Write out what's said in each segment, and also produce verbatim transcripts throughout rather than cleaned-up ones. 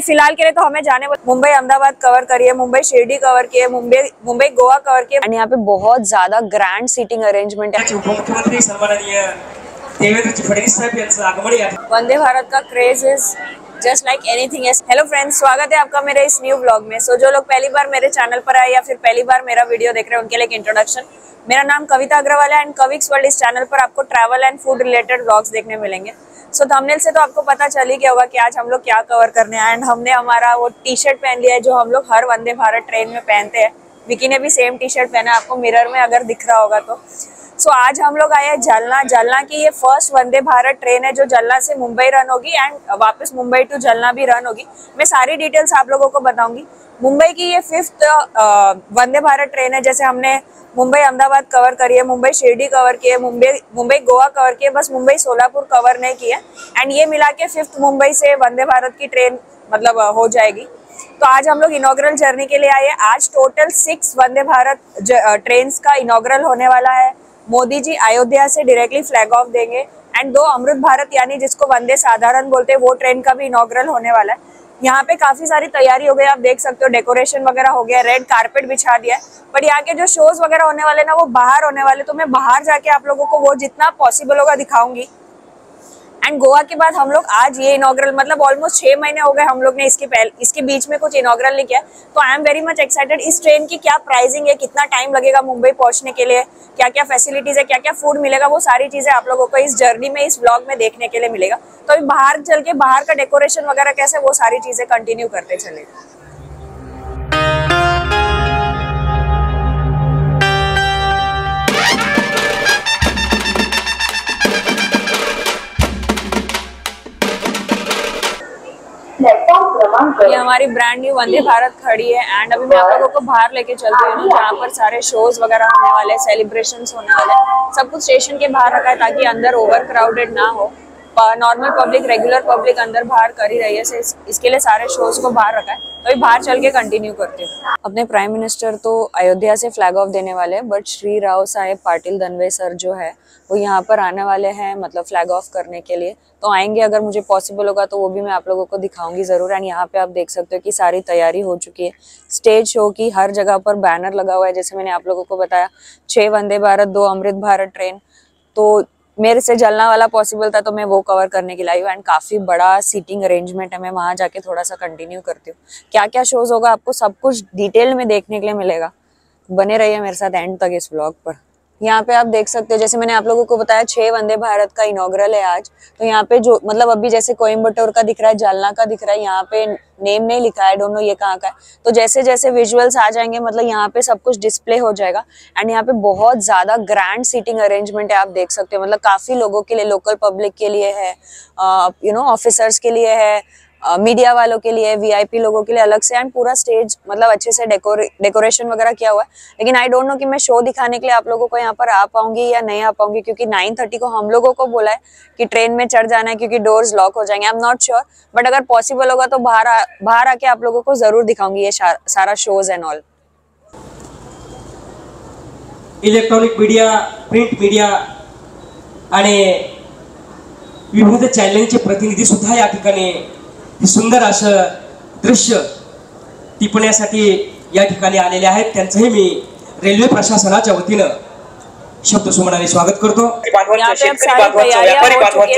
फिलहाल के लिए तो हमें जाने वाले मुंबई अहमदाबाद कवर करिए, मुंबई शिरडी कवर किए, मुंबई मुंबई गोवा कवर किए। यहाँ पे बहुत ज्यादा ग्रैंड सीटिंग अरेंजमेंट है। मुख्यमंत्री वंदे भारत का craze is just like anything else. Hello friends, स्वागत है आपका मेरे इस न्यू ब्लॉग में। सो so, जो लोग पहली बार मेरे चैनल पर आए या फिर पहली बार मेरा वीडियो देख रहे हैं उनके लिए एक इंट्रोडक्शन। मेरा नाम कविता अग्रवाल है एंड कविक्स वर्ल्ड इस चैनल पर आपको travel and food related blogs देखने मिलेंगे। सो so, थंबनेल से तो आपको पता चल ही गया होगा कि आज हम लोग क्या कवर करने आए एंड हमने हमारा वो टी शर्ट पहन लिया है जो हम लोग हर वंदे भारत ट्रेन में पहनते हैं। विकी ने भी सेम टी शर्ट पहना, आपको मिरर में अगर दिख रहा होगा तो। सो so, आज हम लोग आए हैं जलना। जलना की ये फर्स्ट वंदे भारत ट्रेन है जो जलना से मुंबई रन होगी एंड वापस मुंबई टू जलना भी रन होगी। मैं सारी डिटेल्स आप लोगों को बताऊंगी। मुंबई की ये फिफ्थ वंदे भारत ट्रेन है। जैसे हमने मुंबई अहमदाबाद कवर करी है, मुंबई शिरडी कवर किए, मुंबई मुंबई गोवा कवर किए, बस मुंबई सोलापुर कवर नहीं किया एंड ये मिला के फिफ्थ मुंबई से वंदे भारत की ट्रेन मतलब हो जाएगी। तो आज हम लोग इनॉग्रल जर्नी के लिए आए हैं। आज total six Vande Bharat train का इनॉग्रल होने वाला है। मोदी जी अयोध्या से डायरेक्टली फ्लैग ऑफ देंगे एंड दो अमृत भारत यानी जिसको वंदे साधारण बोलते हैं वो ट्रेन का भी इनॉग्रल होने वाला है। यहाँ पे काफी सारी तैयारी हो गई, आप देख सकते हो, डेकोरेशन वगैरह हो गया, रेड कारपेट बिछा दिया है। बट यहाँ के जो शोज वगैरह होने वाले ना वो बाहर होने वाले, तो मैं बाहर जाके आप लोगों को वो जितना पॉसिबल होगा दिखाऊंगी। एंड गोवा के बाद हम लोग आज ये इनॉग्रल मतलब ऑलमोस्ट छह महीने हो गए हम लोग ने इसके पहले इसके बीच में कुछ इनॉग्रल नहीं किया। तो I am very much excited. इस ट्रेन की क्या प्राइसिंग है, कितना टाइम लगेगा मुंबई पहुंचने के लिए, क्या क्या फैसिलिटीज है, क्या क्या फूड मिलेगा, वो सारी चीजें आप लोगों को इस जर्नी में इस ब्लॉग में देखने के लिए मिलेगा। तो अभी बाहर चल के बाहर का डेकोरेशन वगैरह कैसे, वो सारी चीजें कंटिन्यू करते चलेगा। ये हमारी ब्रांड न्यू वंदे भारत खड़ी है एंड अभी मैं आप लोगों को बाहर लेके चलती हूँ जहाँ पर सारे शोज वगैरह होने वाले हैं, सेलिब्रेशंस होने वाले हैं। सब कुछ स्टेशन के बाहर रखा है ताकि अंदर ओवर क्राउडेड ना हो। नॉर्मल पब्लिक, रेगुलर पब्लिक अंदर बाहर कर ही रही है, इस, इसके लिए सारे शोज को बाहर रखा है। तो अभी बाहर चल के कंटिन्यू करते हैं। अपने प्राइम मिनिस्टर तो अयोध्या से फ्लैग ऑफ देने वाले हैं बट श्री राव साहेब पाटिल दनवे सर जो है वो यहाँ पर आने वाले हैं मतलब फ्लैग ऑफ करने के लिए। तो आएंगे, अगर मुझे पॉसिबल होगा तो वो भी मैं आप लोगों को दिखाऊंगी जरूर। एंड यहाँ पे आप देख सकते हो कि सारी तैयारी हो चुकी है। स्टेज शो की हर जगह पर बैनर लगा हुआ है। जैसे मैंने आप लोगों को बताया, छह वंदे भारत, दो अमृत भारत ट्रेन। तो मेरे से जलना वाला पॉसिबल था तो मैं वो कवर करने के लिए आई हूँ एंड काफ़ी बड़ा सीटिंग अरेंजमेंट है। मैं वहाँ जाके थोड़ा सा कंटिन्यू करती हूँ। क्या क्या शोज होगा आपको सब कुछ डिटेल में देखने के लिए मिलेगा। बने रहिए मेरे साथ एंड तक इस व्लॉग पर। यहाँ पे आप देख सकते हो, जैसे मैंने आप लोगों को बताया छह वंदे भारत का इनॉग्रल है आज। तो यहाँ पे जो मतलब अभी जैसे कोयम्बटूर का दिख रहा है, जालना का दिख रहा है, यहाँ पे नेम नहीं लिखा है, दोनों ये कहाँ का है। तो जैसे जैसे विजुअल्स आ जाएंगे मतलब यहाँ पे सब कुछ डिस्प्ले हो जाएगा। एंड यहाँ पे बहुत ज्यादा ग्रैंड सीटिंग अरेंजमेंट है, आप देख सकते हो। मतलब काफी लोगों के लिए, लोकल पब्लिक के लिए है, यू नो ऑफिसर्स के लिए है, मीडिया uh, वालों के लिए, वीआईपी लोगों के लिए अलग से। एंड पूरा स्टेज मतलब अच्छे से डेकोरे डेकोरेशन वगैरह किया हुआ है। लेकिन आई डोंट नो कि मैं शो दिखाने के लिए आप लोगों को यहाँ पर आ पाऊंगी या नहीं आ पाऊंगी, क्योंकि नाइन थर्टी को हम लोगों को बोला है कि ट्रेन में चढ़ जाना है क्योंकि डोर्स लॉक हो जाएंगे। I am not sure but अगर पॉसिबल होगा तो बाहर आ, बाहर आके आप लोगों को जरूर दिखाऊंगी ये सारा shows and all. Electronic media, print media, चॅनलचे प्रतिनिधी सुद्धा या ठिकाणी सुंदर असं दृश्य टिपण्यासाठी या ठिकाणी आलेले आहेत। त्यांचंही मी रेल्वे प्रशासनाच्या वतीने शब्द सुमनाने स्वागत करतो।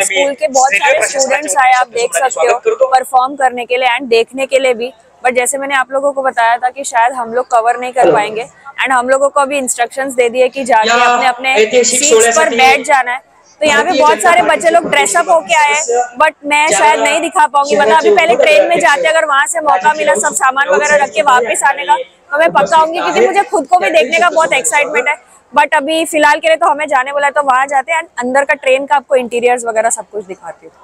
स्कूल के बहुत सारे स्टूडेंट्स आए, आप देख सकते हो, परफॉर्म करने के लिए एंड देखने के लिए भी। बट जैसे मैंने आप लोगों को बताया था कि शायद हम लोग कवर नहीं कर पाएंगे एंड हम लोगों को अभी इंस्ट्रक्शंस दे दिए कि जाके अपने अपने सीट्स पर बैठ जाना है। तो यहाँ पे बहुत सारे बच्चे लोग ड्रेसअप होके आए हैं बट मैं शायद नहीं दिखा पाऊंगी। मतलब अभी पहले ट्रेन में जाते अगर वहां से मौका मिला सब सामान वगैरह रख के वापस आने का तो मैं पक्का आऊंगी, क्योंकि मुझे खुद को भी देखने का बहुत एक्साइटमेंट है। बट अभी फिलहाल के लिए तो हमें जाने वाला है, तो वहां जाते हैं। अंदर का ट्रेन का आपको इंटीरियर्स वगैरह सब कुछ दिखाती हूँ।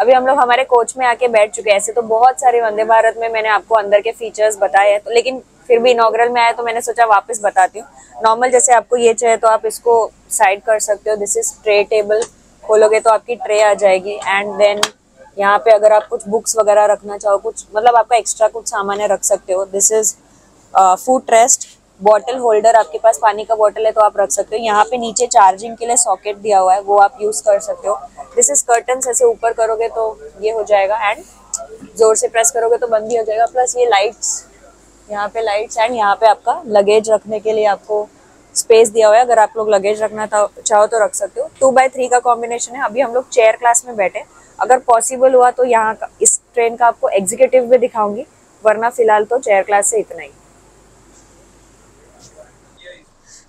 अभी हम लोग हमारे कोच में आके बैठ चुके हैं। ऐसे तो बहुत सारे वंदे भारत में मैंने आपको अंदर के फीचर्स बताए हैं, लेकिन फिर भी इनॉग्रल में आया तो मैंने सोचा वापस बताती हूँ। नॉर्मल जैसे आपको ये चाहिए तो आप इसको साइड कर सकते हो। दिस इज ट्रे टेबल, खोलोगे तो आपकी ट्रे आ जाएगी। एंड देन यहाँ पे अगर आप कुछ बुक्स वगैरह रखना चाहो, कुछ मतलब आपका एक्स्ट्रा कुछ सामान रख सकते हो। This is food rest, bottle holder, आपके पास पानी का बॉटल है तो आप रख सकते हो। यहाँ पे नीचे चार्जिंग के लिए सॉकेट दिया हुआ है, वो आप यूज कर सकते हो। दिस इज कर्टन्स, ऐसे ऊपर करोगे तो ये हो जाएगा एंड जोर से प्रेस करोगे तो बंद ही हो जाएगा। प्लस ये लाइट्स, यहाँ पे लाइट्स एंड यहाँ पे आपका लगेज रखने के लिए आपको स्पेस दिया हुआ है। अगर आप लोग लगेज रखना चाहो तो रख सकते हो। टू बाई थ्री का कॉम्बिनेशन है। अभी हम लोग चेयर क्लास में बैठे, अगर पॉसिबल हुआ तो यहाँ का इस ट्रेन का आपको एग्जीक्यूटिव भी दिखाऊंगी, वरना फिलहाल तो चेयर क्लास से इतना ही।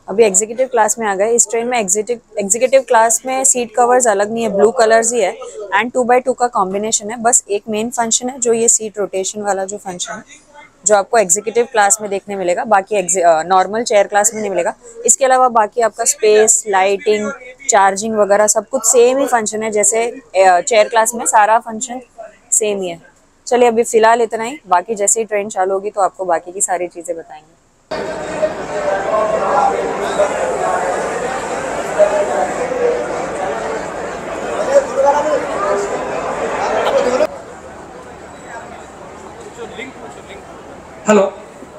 अभी एग्जीक्यूटिव क्लास में आ गए। इस ट्रेन में एग्जीक्यूटिव एग्जीक्यूटिव क्लास में सीट कवर्स अलग नहीं है, ब्लू कलर्स ही है एंड टू बाई टू का कॉम्बिनेशन है। बस एक मेन फंक्शन है जो ये सीट रोटेशन वाला जो फंक्शन है जो आपको एग्जीक्यूटिव क्लास में देखने मिलेगा, बाकी नॉर्मल चेयर क्लास में नहीं मिलेगा। इसके अलावा बाकी आपका स्पेस, लाइटिंग, चार्जिंग वगैरह सब कुछ सेम ही फंक्शन है, जैसे चेयर क्लास में सारा फंक्शन सेम ही है। चलिए अभी फिलहाल इतना ही, बाकी जैसे ही ट्रेन चालू होगी तो आपको बाकी की सारी चीज़ें बताएंगे। हॅलो,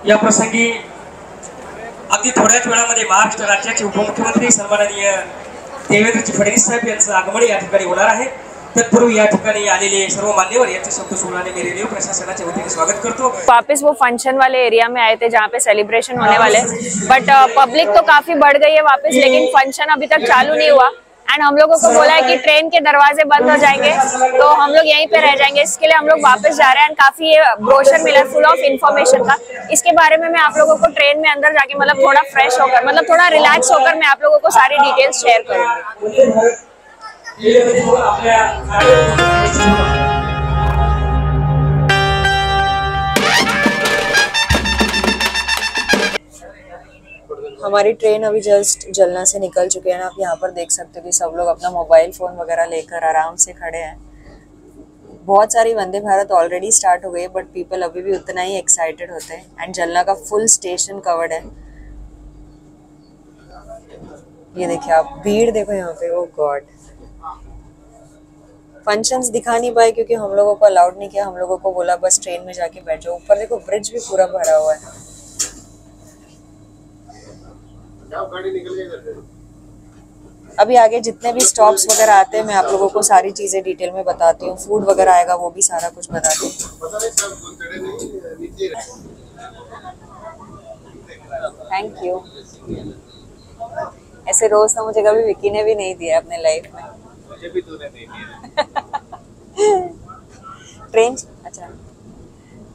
या प्रसंगी अगदी थोड्याच वेळामध्ये महाराष्ट्र राज्याचे उपमुख्यमंत्री सन्माननीय देवेंद्रजी फडणवीस साहेब यांचं आगमन या ठिकाणी होणार आहे। तत्पूर्वी या ठिकाणी आलेले सर्व मान्यवर यांचे शब्दसुमनाने मी रेडिओ प्रशासनाच्या वतीने स्वागत करतो। वापस वो फंक्शन वाले एरिया में आए थे जहाँ पे सेलिब्रेशन होने वाले, बट पब्लिक तो काफी बढ़ गई है वापस, लेकिन फंक्शन अभी तक चालू नहीं हुआ एंड हम लोगों को बोला है कि ट्रेन के दरवाजे बंद हो जाएंगे तो हम लोग यहीं पे रह जाएंगे। इसके लिए हम लोग वापस जा रहे हैं एंड काफी ये ब्रोशर मिला फुल ऑफ इन्फॉर्मेशन का। इसके बारे में मैं आप लोगों को ट्रेन में अंदर जाके मतलब थोड़ा फ्रेश होकर, मतलब थोड़ा रिलैक्स होकर मैं आप लोगों को सारी डिटेल्स शेयर करूँगी। हमारी ट्रेन अभी जस्ट जलना से निकल चुकी है ना। आप यहाँ पर देख सकते हो कि सब लोग अपना मोबाइल फ़ोन वगैरह लेकर आराम से खड़े हैं। बहुत सारी वंदे भारत ऑलरेडी स्टार्ट हो गई है, बट पीपल अभी भी उतना ही एक्साइटेड होते हैं एंड जलना का फुल स्टेशन कवर्ड है। ये देखिए आप, भीड़ देखो यहाँ पे। ओ गॉड, फंक्शंस दिखा नहीं पाए क्योंकि हम लोगों को अलाउड नहीं किया। हम लोगों को बोला बस ट्रेन में जाके बैठ जाओ। ऊपर देखो ब्रिज भी पूरा भरा हुआ है। अभी आगे जितने भी स्टॉप्स वगैरह आते हैं मैं आप लोगों को सारी चीजें डिटेल में बताती हूँ। फूड वगैरह आएगा वो भी सारा कुछ बताती हूँ। Thank you. ऐसे रोज तो मुझे कभी विकी ने भी नहीं दिया अपने लाइफ में। मुझे भी तूने नहीं दिया। ट्रेन अच्छा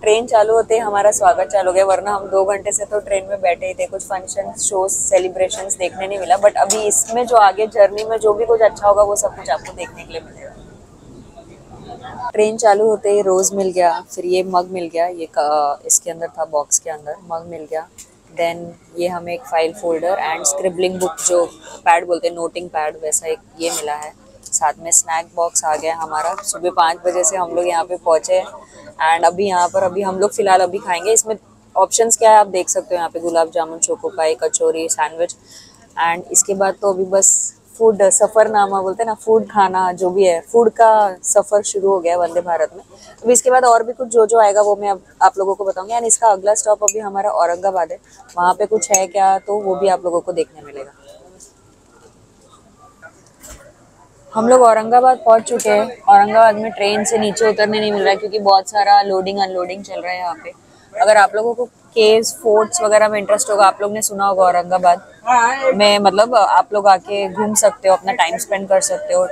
ट्रेन चालू होते ही हमारा स्वागत चालू हो गया, वरना हम दो घंटे से तो ट्रेन में बैठे ही थे। कुछ फंक्शन, शोज, सेलिब्रेशंस देखने नहीं मिला, बट अभी इसमें जो आगे जर्नी में जो भी कुछ अच्छा होगा वो सब कुछ आपको देखने के लिए मिलेगा। ट्रेन चालू होते ही रोज़ मिल गया, फिर ये मग मिल गया, ये इसके अंदर था बॉक्स के अंदर मग मिल गया। देन ये हमें एक file folder and scribbling book जो पैड बोलते हैं, नोटिंग पैड, वैसा एक ये मिला है। साथ में स्नैक बॉक्स आ गया हमारा। सुबह पाँच बजे से हम लोग यहाँ पे पहुँचे एंड अभी यहाँ पर अभी हम लोग फ़िलहाल अभी खाएंगे। इसमें ऑप्शंस क्या है आप देख सकते हो यहाँ पे, gulab jamun, chocopie, kachori, sandwich and इसके बाद तो अभी बस फूड सफ़रनामा बोलते हैं ना, फूड खाना जो भी है, फूड का सफ़र शुरू हो गया वंदे भारत में। अभी इसके बाद और भी कुछ जो जो आएगा वो मैं आप लोगों को बताऊँगी एंड इसका अगला स्टॉप अभी हमारा औरंगाबाद है। वहाँ पर कुछ है क्या तो वो भी आप लोगों को देखने मिलेगा। हम लोग औरंगाबाद पहुंच चुके हैं। औरंगाबाद में ट्रेन से नीचे उतरने नहीं मिल रहा है क्योंकि बहुत सारा लोडिंग अनलोडिंग चल रहा है यहाँ पे। अगर आप लोगों को केव्स, फोर्ट्स वगैरह में इंटरेस्ट होगा, आप लोग ने सुना होगा औरंगाबाद में, मतलब आप लोग आके घूम सकते हो, अपना टाइम स्पेंड कर सकते हो,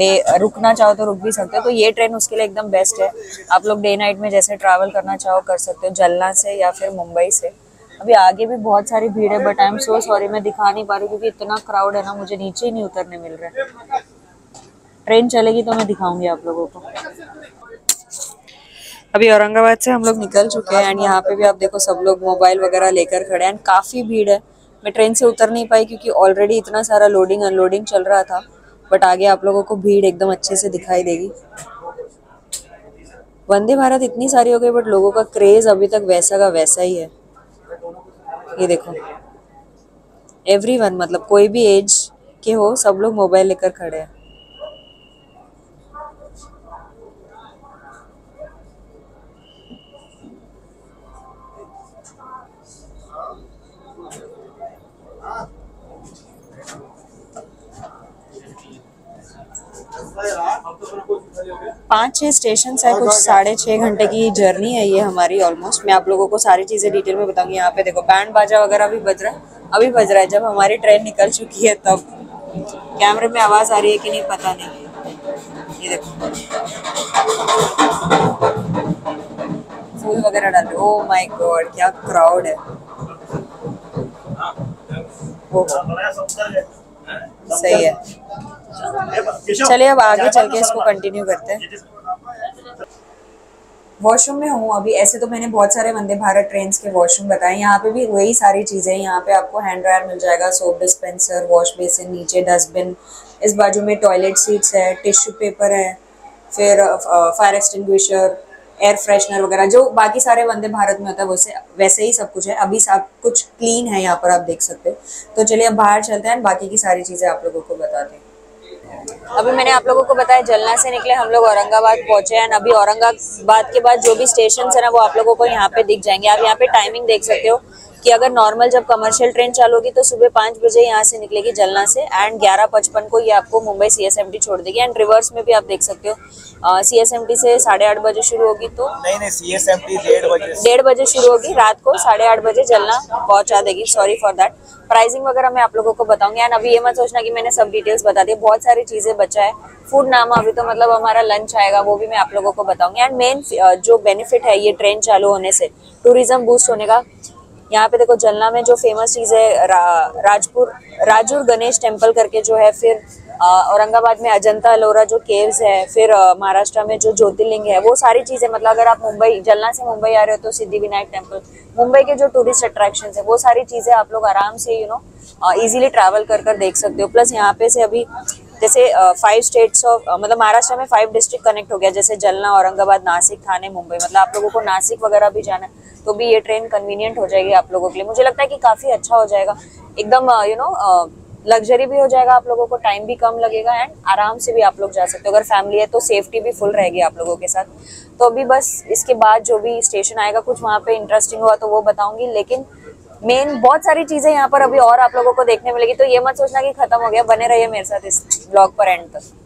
डे रुकना चाहो तो रुक भी सकते हो। तो ये ट्रेन उसके लिए एकदम बेस्ट है। आप लोग डे नाइट में जैसे ट्रैवल करना चाहो कर सकते हो, जलना से या फिर मुंबई से। अभी आगे भी बहुत सारी भीड़ है, but I am so sorry मैं दिखा नहीं पा रही क्योंकि इतना क्राउड है ना, मुझे नीचे ही नहीं उतरने मिल रहा है। ट्रेन चलेगी तो मैं दिखाऊंगी आप लोगों को। अभी औरंगाबाद से हम लोग निकल चुके हैं एंड यहाँ पे भी आप देखो सब लोग मोबाइल वगैरह लेकर खड़े हैं एंड काफ़ी भीड़ है। मैं ट्रेन से उतर नहीं पाई क्योंकि ऑलरेडी इतना सारा लोडिंग अनलोडिंग चल रहा था, बट आगे आप लोगों को भीड़ एकदम अच्छे से दिखाई देगी। वंदे भारत इतनी सारी हो गई, बट लोगों का क्रेज़ अभी तक वैसा का वैसा ही है। ये देखो एवरी वन, मतलब कोई भी एज के हो, सब लोग मोबाइल लेकर खड़े हैं। Yeah. पाँच छः स्टेशन है, कुछ साढ़े छः घंटे की जर्नी है ये हमारी ऑलमोस्ट। मैं आप लोगों को सारी चीज़ें डिटेल में बताऊंगी। यहाँ पे देखो बैंड बाजा वगैरह भी बज रहा है, अभी बज रहा है। जब हमारी ट्रेन निकल चुकी है तब कैमरे में आवाज़ आ रही है कि नहीं पता नहीं। ये देखो फूल वगैरह डाल रहे। ओ माय गॉड क्या क्राउड है। वो सही है। चलिए अब आगे चल के इसको कंटिन्यू करते हैं। वॉशरूम में हूँ अभी। ऐसे तो मैंने बहुत सारे वंदे भारत ट्रेन के वॉशरूम बताए, यहाँ पे भी वही सारी चीज़ें। यहाँ पे आपको हैंड ड्रायर मिल जाएगा, सोप डिस्पेंसर, वॉश बेसिन, नीचे डस्टबिन, इस बाजू में टॉयलेट सीट्स है, टिश्यू पेपर है, फिर फायर एक्सटिंग्विशर, एयर फ्रेशनर वगैरह जो बाकी सारे वंदे भारत में होता है वैसे वैसे ही सब कुछ है। अभी सब कुछ क्लीन है यहाँ पर, आप देख सकते हो। तो चलिए अब बाहर चलते हैं, बाकी की सारी चीज़ें आप लोगों को बताते हैं। अभी मैंने आप लोगों को बताया जलना से निकले हम लोग औरंगाबाद पहुंचे हैं। अभी औरंगाबाद के बाद जो भी स्टेशन है ना वो आप लोगों को यहाँ पे दिख जाएंगे। आप यहाँ पे टाइमिंग देख सकते हो कि अगर नॉर्मल जब कमर्शियल ट्रेन चालू होगी तो सुबह पाँच बजे यहाँ से निकलेगी जलना से, एंड ग्यारह पचपन को ये आपको मुंबई सीएसएमटी छोड़ देगी। एंड रिवर्स में भी आप देख सकते हो सीएसएमटी से साढ़े आठ बजे शुरू होगी, तो नहीं नहीं सीएसएमटी डेढ़ बजे डेढ़ बजे शुरू होगी, रात को साढ़े आठ बजे जलना पहुँचा देगी। Sorry for that. प्राइसिंग वगैरह मैं आप लोगों को बताऊंगी। एंड अभी ये मत सोचना कि मैंने सब डिटेल्स बता दी, बहुत सारी चीज़ें बचा है। फूड नाम अभी तो मतलब हमारा लंच आएगा, वो भी मैं आप लोगों को बताऊंगी। एंड मेन जो बेनिफिट है ये ट्रेन चालू होने से, टूरिज्म बूस्ट होने का। यहाँ पे देखो जलना में जो फेमस चीज़ है रा, राजपुर राजूर गणेश टेम्पल करके जो है, फिर औरंगाबाद में अजंता एलोरा जो केव्स है, फिर महाराष्ट्र में जो ज्योतिर्लिंग है, वो सारी चीज़ें। मतलब अगर आप मुंबई जलना से मुंबई आ रहे हो तो सिद्धिविनायक टेम्पल, मुंबई के जो टूरिस्ट अट्रैक्शंस है, वो सारी चीज़ें आप लोग आराम से यू नो ईजिली ट्रैवल कर कर देख सकते हो। प्लस यहाँ पे से अभी जैसे फाइव स्टेट्स ऑफ मतलब महाराष्ट्र में फाइव डिस्ट्रिक्ट कनेक्ट हो गया, जैसे जलना, औरंगाबाद, नासिक, थाने, मुंबई। मतलब आप लोगों को नासिक वगैरह भी जाना है तो भी ये ट्रेन कन्वीनियंट हो जाएगी आप लोगों के लिए। मुझे लगता है कि काफ़ी अच्छा हो जाएगा, एकदम यू नो लग्जरी भी हो जाएगा आप लोगों को, टाइम भी कम लगेगा एंड आराम से भी आप लोग जा सकते हो। अगर फैमिली है तो सेफ्टी भी फुल रहेगी आप लोगों के साथ। तो अभी बस इसके बाद जो भी स्टेशन आएगा कुछ वहाँ पे इंटरेस्टिंग हुआ तो वो बताऊंगी, लेकिन मेन बहुत सारी चीज़ें यहाँ पर अभी और आप लोगों को देखने मिलेगी। तो ये मत सोचना कि खत्म हो गया, बने रहिए मेरे साथ इस ब्लॉग पर एंड तक।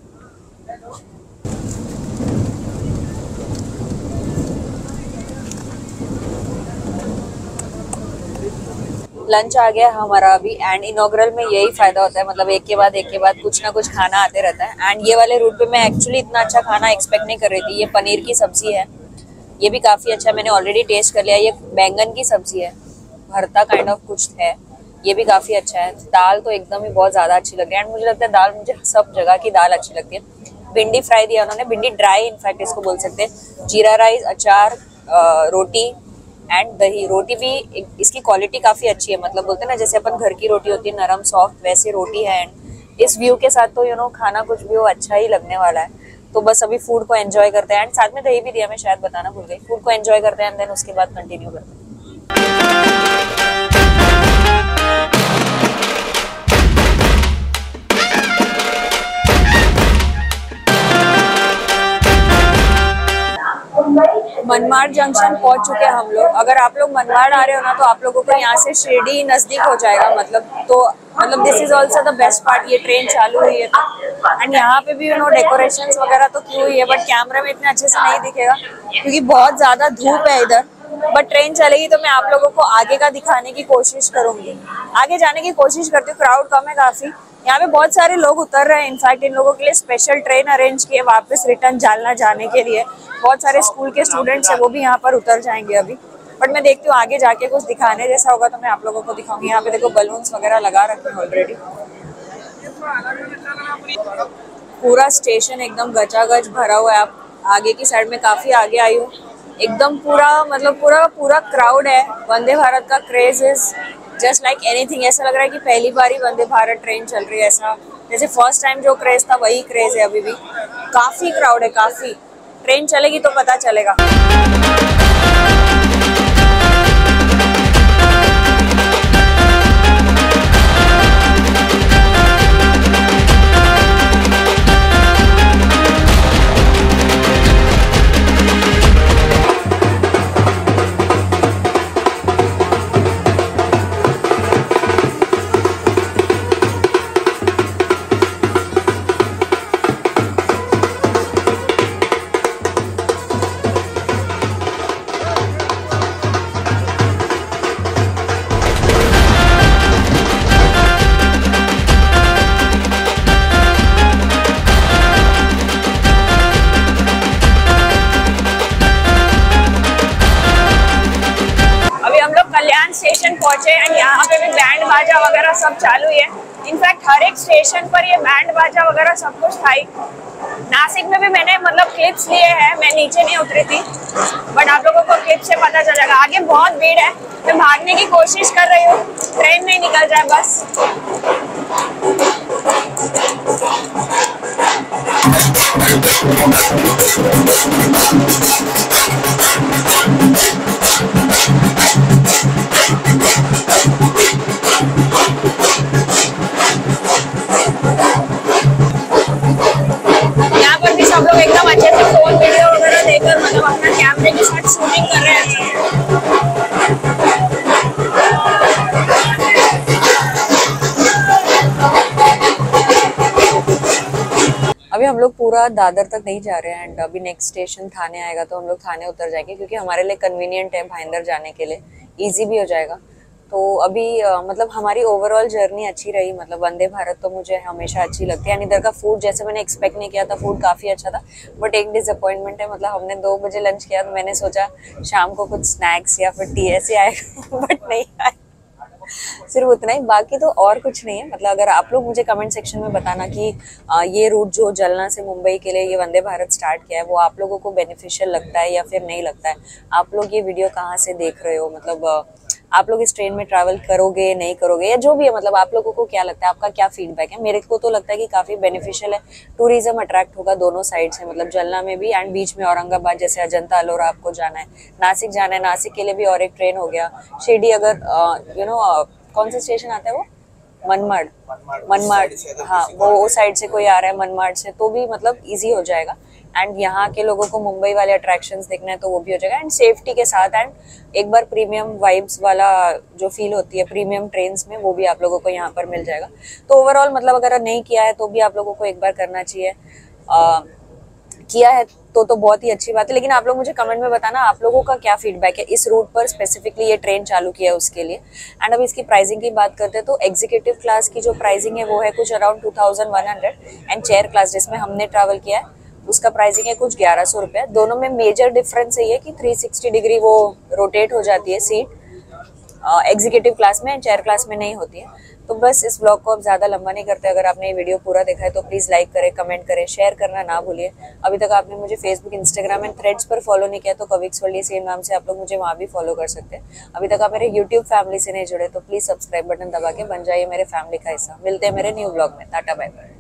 लंच आ गया हमारा अभी, एंड इनॉग्रल में यही फायदा होता है, मतलब एक के बाद एक के बाद कुछ ना कुछ खाना आते रहता है। एंड ये वाले रूट पे मैं एक्चुअली इतना अच्छा खाना एक्सपेक्ट नहीं कर रही थी। ये पनीर की सब्जी है, ये भी काफ़ी अच्छा, मैंने ऑलरेडी टेस्ट कर लिया। ये बैंगन की सब्जी है, भरता काइंड ऑफ कुछ है, ये भी काफ़ी अच्छा है। दाल तो एकदम ही बहुत ज़्यादा अच्छी लग रही है, एंड मुझे लगता है दाल, मुझे सब जगह की दाल अच्छी लगती है। भिंडी फ्राई दिया उन्होंने, भिंडी ड्राई इनफैक्ट इसको बोल सकते हैं। जीरा राइस, अचार, रोटी एंड दही। रोटी भी इसकी क्वालिटी काफ़ी अच्छी है, मतलब बोलते हैं ना जैसे अपन घर की रोटी होती है नरम सॉफ्ट, वैसी रोटी है। एंड इस व्यू के साथ तो यू नो खाना कुछ भी वो अच्छा ही लगने वाला है। तो बस अभी फूड को एंजॉय करते हैं, एंड साथ में दही भी दिया, मैं शायद बताना भूल गई। फूड को एंजॉय करते हैं एंड देन उसके बाद कंटिन्यू करते हैं। मनमाड़ जंक्शन पहुंच चुके हैं हम लोग। अगर आप लोग मनमाड़ आ रहे हो ना तो आप लोगों को यहाँ से शिरडी नज़दीक हो जाएगा, मतलब तो मतलब this is also the best part. ये ट्रेन चालू हुई है तो एंड यहाँ पे भी यू नो डेकोरेशंस वगैरह तो की हुई है, बट कैमरे में इतने अच्छे से नहीं दिखेगा क्योंकि बहुत ज़्यादा धूप है इधर। बट ट्रेन चलेगी तो मैं आप लोगों को आगे का दिखाने की कोशिश करूँगी, आगे जाने की कोशिश करती हूँ। क्राउड कम है काफ़ी, यहाँ पे बहुत सारे लोग उतर रहे हैं। इनफैक्ट इन लोगों के लिए स्पेशल ट्रेन अरेंज की है वापस रिटर्न जालना जाने के लिए। बहुत सारे स्कूल के स्टूडेंट्स हैं, वो भी यहाँ पर उतर जाएंगे अभी। बट मैं देखती हूँ आगे जाके कुछ दिखाने जैसा होगा तो मैं आप लोगों को दिखाऊंगी। यहाँ पे देखो बलून्स वगैरह लगा रखे हैं ऑलरेडी। पूरा स्टेशन एकदम गचागच भरा हुआ है। आप आगे की साइड में काफ़ी आगे आई हूँ, एकदम पूरा मतलब पूरा पूरा क्राउड है। वंदे भारत का craze is just like anything. ऐसा लग रहा है कि पहली बार ही वंदे भारत ट्रेन चल रही है, ऐसा जैसे फर्स्ट टाइम जो क्रेज था वही क्रेज है अभी भी। काफ़ी क्राउड है, काफ़ी। ट्रेन चलेगी तो पता चलेगा। सब चालू ही है। इनफैक्ट हर एक स्टेशन पर ये बैंड बाजा वगैरह सब कुछ था ही। नासिक में भी मैंने मतलब क्लिप्स लिए हैं, मैं नीचे नहीं उतरी थी, बट आप लोगों को क्लिप से पता चलेगा। आगे बहुत भीड़ है, मैं भागने की कोशिश कर रही हूँ, ट्रेन नहीं निकल जाए बस। यहाँ पर भी सब लोग एकदम अच्छे से फोन वीडियो वगैरह लेकर मतलब अपना कैमरे के साथ शूटिंग कर रहे हैं। अभी हम लोग पूरा दादर तक नहीं जा रहे हैं, एंड अभी नेक्स्ट स्टेशन थाने आएगा तो हम लोग थाने उतर जाएंगे, क्योंकि हमारे लिए कन्वीनियंट है भाईंदर जाने के लिए, इजी भी हो जाएगा। तो अभी मतलब हमारी ओवरऑल जर्नी अच्छी रही। मतलब वंदे भारत तो मुझे हमेशा अच्छी लगती है, एंड इधर का फूड जैसे मैंने एक्सपेक्ट नहीं किया था, फूड काफ़ी अच्छा था। बट एक डिसअपॉइंटमेंट है, मतलब हमने दो बजे लंच किया तो मैंने सोचा शाम को कुछ स्नैक्स या फिर टी ऐसे आएगा, बट नहीं आए, सिर्फ उतना ही। बाकी तो और कुछ नहीं है। मतलब अगर आप लोग मुझे कमेंट सेक्शन में बताना कि ये रूट जो जलना से मुंबई के लिए ये वंदे भारत स्टार्ट किया है वो आप लोगों को बेनिफिशियल लगता है या फिर नहीं लगता है। आप लोग ये वीडियो कहाँ से देख रहे हो, मतलब आप लोग इस ट्रेन में ट्रैवल करोगे नहीं करोगे या जो भी है, मतलब आप लोगों को क्या लगता है, आपका क्या फीडबैक है। मेरे को तो लगता है कि काफ़ी बेनिफिशियल है, टूरिज्म अट्रैक्ट होगा दोनों साइड से, मतलब जलना में भी एंड बीच में औरंगाबाद जैसे अजंता एलोरा आपको जाना है, नासिक जाना है, नासिक के लिए भी और एक ट्रेन हो गया। शिरडी अगर यू नो कौन सा स्टेशन आता है वो मनमाड, मनमाड हाँ वो उस साइड से कोई आ रहा है मनमाड से, तो भी मतलब इजी हो जाएगा। एंड यहाँ के लोगों को मुंबई वाले अट्रैक्शंस देखना है तो वो भी हो जाएगा, एंड सेफ्टी के साथ। एंड एक बार प्रीमियम वाइब्स वाला जो फील होती है प्रीमियम ट्रेन्स में वो भी आप लोगों को यहाँ पर मिल जाएगा। तो ओवरऑल मतलब अगर नहीं किया है तो भी आप लोगों को एक बार करना चाहिए, किया है तो तो बहुत ही अच्छी बात है। लेकिन आप लोग मुझे कमेंट में बताना आप लोगों का क्या फीडबैक है इस रूट पर, स्पेसिफिकली ये ट्रेन चालू किया है उसके लिए। एंड अब इसकी प्राइसिंग की बात करते हैं तो एग्जीक्यूटिव क्लास की जो प्राइसिंग है वो है कुछ around two thousand one hundred, and chair class जिसमें हमने ट्रैवल किया है उसका प्राइसिंग है कुछ ग्यारह सौ रुपये। दोनों में मेजर डिफरेंस यही है कि थ्री सिक्सटी डिग्री वो रोटेट हो जाती है सीट एग्जीक्यूटिव uh, क्लास में, एंड चेयर क्लास में नहीं होती है। तो बस इस ब्लॉग को अब ज़्यादा लंबा नहीं करते। अगर आपने ये वीडियो पूरा देखा है तो प्लीज़ लाइक करें, कमेंट करें, शेयर करना ना भूलिए। अभी तक आपने मुझे फेसबुक, इंस्टाग्राम एंड थ्रेड्स पर फॉलो नहीं किया तो कविक्स वर्ल्ड ये सेम नाम से आप लोग मुझे वहाँ भी फॉलो कर सकते हैं। अभी तक आप मेरे यूट्यूब फैमिली से नहीं जुड़े तो प्लीज़ सब्सक्राइब बटन दबा के बन जाइए मेरे फैमिली का हिस्सा। मिलते हैं मेरे न्यू ब्लॉग में। Tata bye bye.